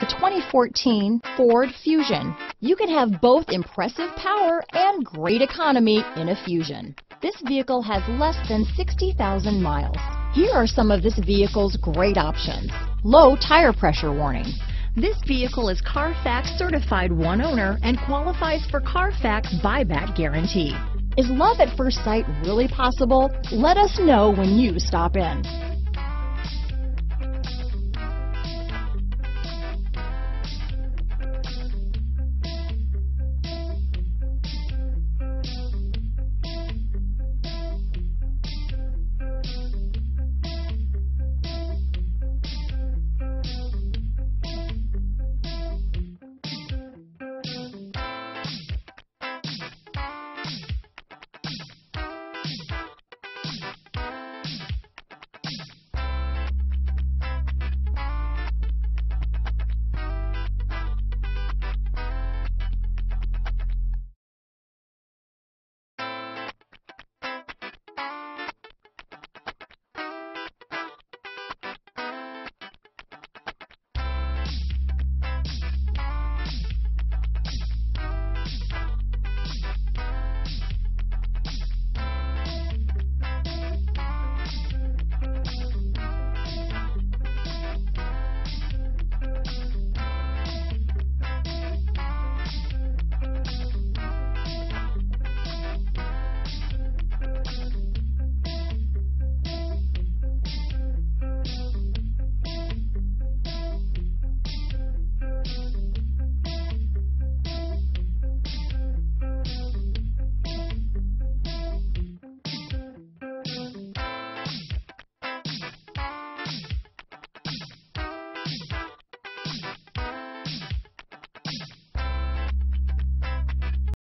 The 2014 Ford Fusion. You can have both impressive power and great economy in a Fusion. This vehicle has less than 60,000 miles. Here are some of this vehicle's great options. Low tire pressure warning. This vehicle is Carfax certified one owner and qualifies for Carfax buyback guarantee. Is love at first sight really possible? Let us know when you stop in.